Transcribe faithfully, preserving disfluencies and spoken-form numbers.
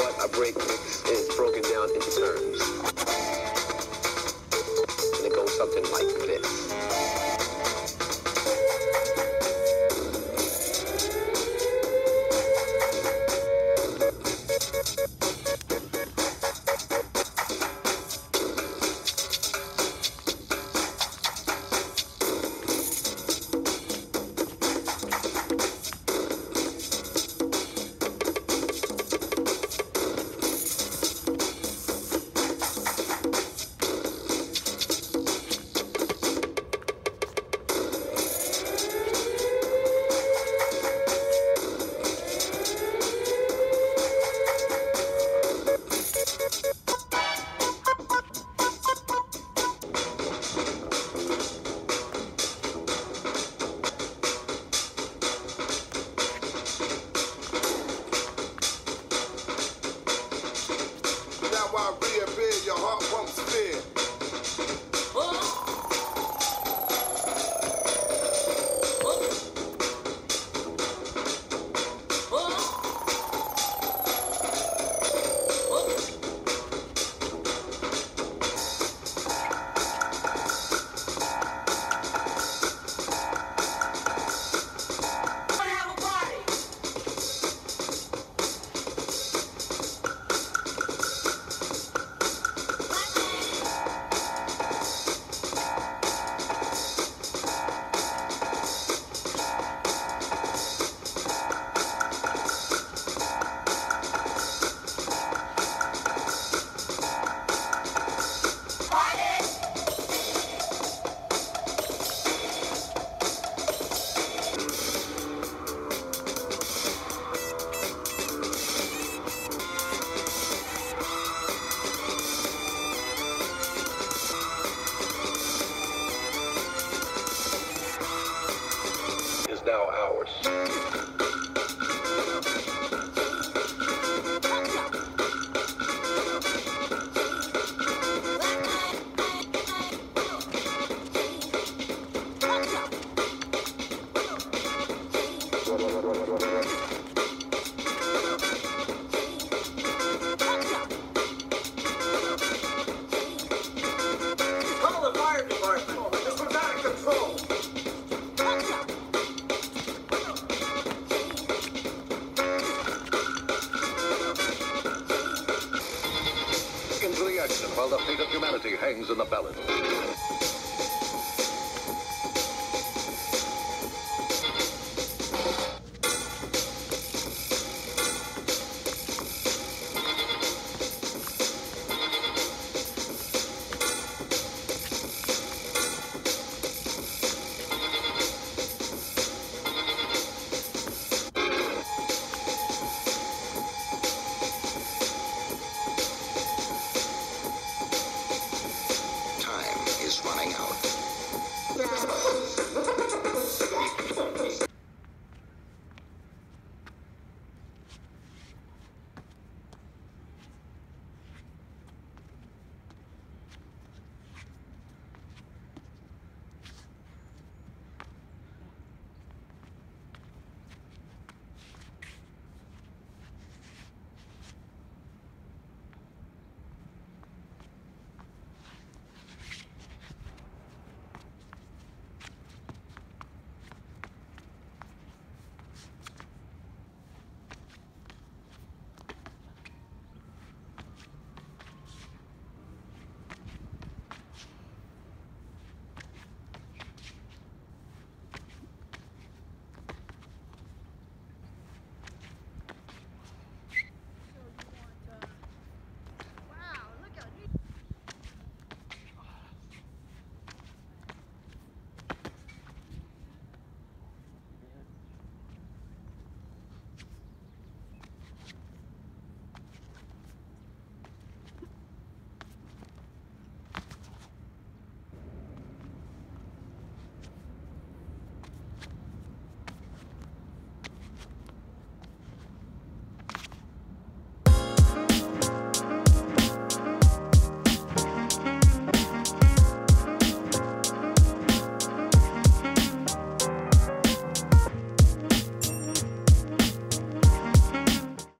what a break mix is broken down into terms. And it goes something like this. Now ours. While the fate of humanity hangs in the balance.